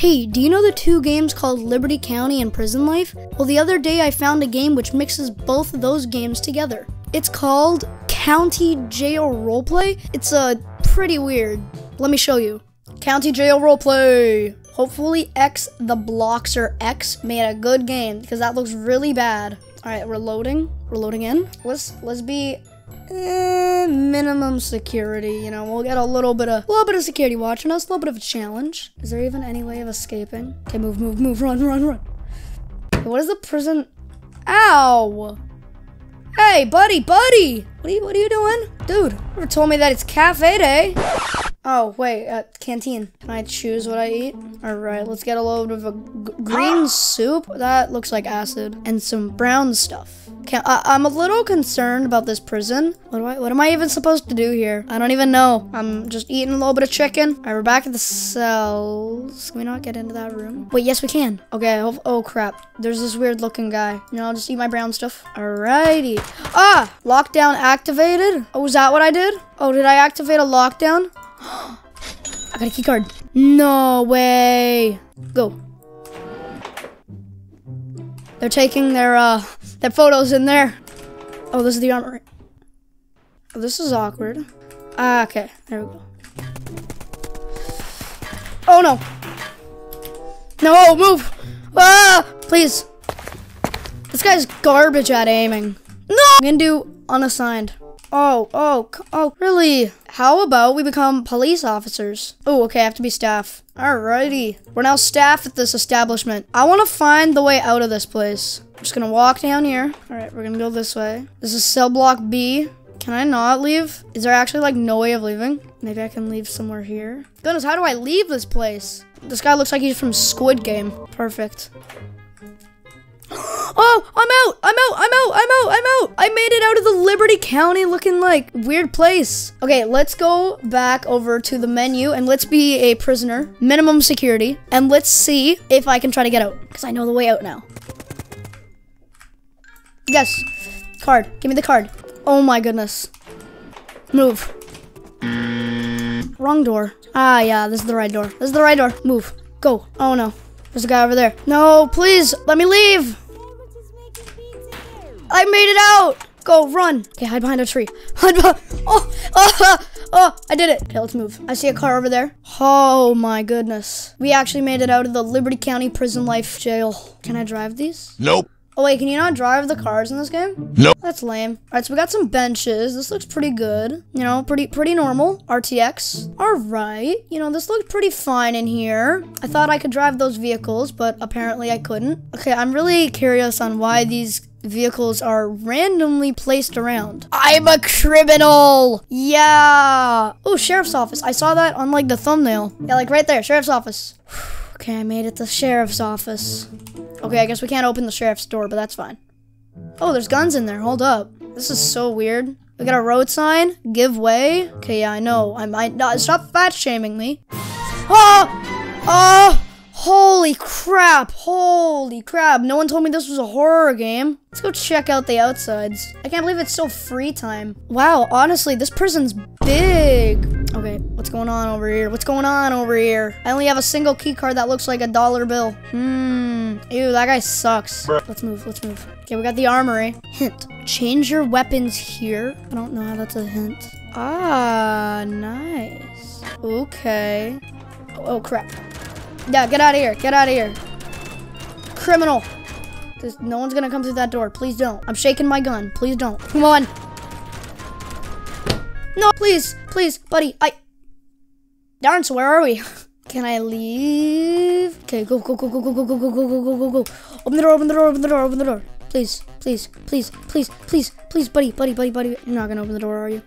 Hey, do you know the two games called Liberty County and Prison Life? Well, the other day I found a game which mixes both of those games together. It's called County Jail Roleplay. It's pretty weird. Let me show you. County Jail Roleplay. Hopefully X the Bloxer X made a good game because that looks really bad. All right, we're loading in. Let's be minimum security, you know, we'll get a little bit of security watching us, a little bit of a challenge. Is there even any way of escaping? Okay, move, run. Okay, what is the prison? Ow! Hey, buddy! What are you doing? Dude, never told me that it's cafe day. Oh, wait, canteen. Can I choose what I eat? All right, let's get a little bit of a green soup. That looks like acid. And some brown stuff. Okay, I'm a little concerned about this prison. What am I even supposed to do here? I don't even know. I'm just eating a little bit of chicken. All right, we're back at the cells. Can we not get into that room? Wait, yes, we can. Okay, oh crap. There's this weird looking guy. You know, I'll just eat my brown stuff. Alrighty. Ah, lockdown activated. Oh, is that what I did? Oh, did I activate a lockdown? I got a key card. No way. Go. They're taking their photos in there. Oh, this is the armory. Oh, this is awkward. Okay, there we go. Oh no! No, move! Ah, please. This guy's garbage at aiming. No, I'm gonna do unassigned. Oh, really? How about we become police officers? Oh, okay, I have to be staff. Alrighty. We're now staff at this establishment. I want to find the way out of this place. I'm just going to walk down here. All right, we're going to go this way. This is cell block B. Can I not leave? Is there actually, like, no way of leaving? Maybe I can leave somewhere here. Goodness, how do I leave this place? This guy looks like he's from Squid Game. Perfect. Oh, I'm out. I made it out of the Liberty County looking like weird place. Okay, let's go back over to the menu and let's be a prisoner, minimum security, and let's see if I can try to get out because I know the way out now. Yes, card, give me the card. Oh my goodness. Move. Wrong door. Ah, yeah, this is the right door. Move, go. Oh no. There's a guy over there. No, please, let me leave. I made it out. Go, run. Okay, hide behind a tree. Oh, I did it. Okay, let's move. I see a car over there. Oh my goodness. We actually made it out of the Liberty County Prison Life Jail. Can I drive these? Nope. Oh wait, can you not drive the cars in this game? Nope. That's lame. All right, so we got some benches. This looks pretty good. You know, pretty normal. RTX. All right. You know, this looked pretty fine in here. I thought I could drive those vehicles, but apparently I couldn't. Okay, I'm really curious on why these vehicles are randomly placed around. I'm a criminal. Yeah. Oh, sheriff's office. I saw that on like the thumbnail. Yeah, like right there, sheriff's office. Okay, I made it to the sheriff's office. Okay, I guess we can't open the sheriff's door, but that's fine. Oh, there's guns in there. Hold up. This is so weird. We got a road sign. Give way. Okay, yeah, I know. I might not. Stop fat shaming me. Oh! Oh! Holy crap. Holy crap. No one told me this was a horror game. Let's go check out the outsides. I can't believe it's still free time. Wow, honestly, this prison's big. Okay, what's going on over here? I only have a single key card that looks like a dollar bill. Ew, that guy sucks. Let's move. Okay, we got the armory. Hint, change your weapons here. I don't know how that's a hint. Ah, nice. Okay. Oh, crap. Yeah, get out of here. Criminal. No one's gonna come through that door. Please don't. I'm shaking my gun. Please don't. Come on. No, please, buddy, Darn, so where are we? Can I leave? Okay, go. Open the door. Please, buddy. You're not gonna open the door, are you?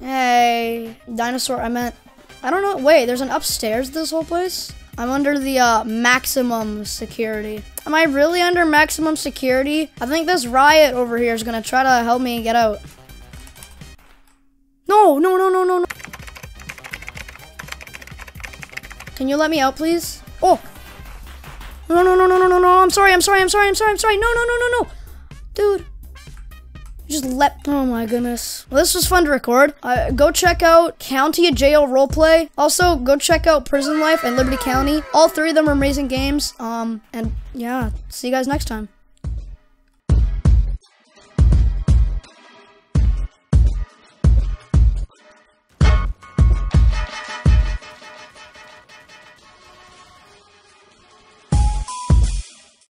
Hey, dinosaur, I don't know, wait, there's an upstairs to this whole place? I'm under the maximum security. Am I really under maximum security? I think this riot over here is gonna try to help me get out. No. Can you let me out, please? Oh. No. I'm sorry. No. Dude. You Just let, oh my goodness. Well, this was fun to record. Go check out County Jail Roleplay. Also, go check out Prison Life and Liberty County. All three of them are amazing games. And yeah, see you guys next time.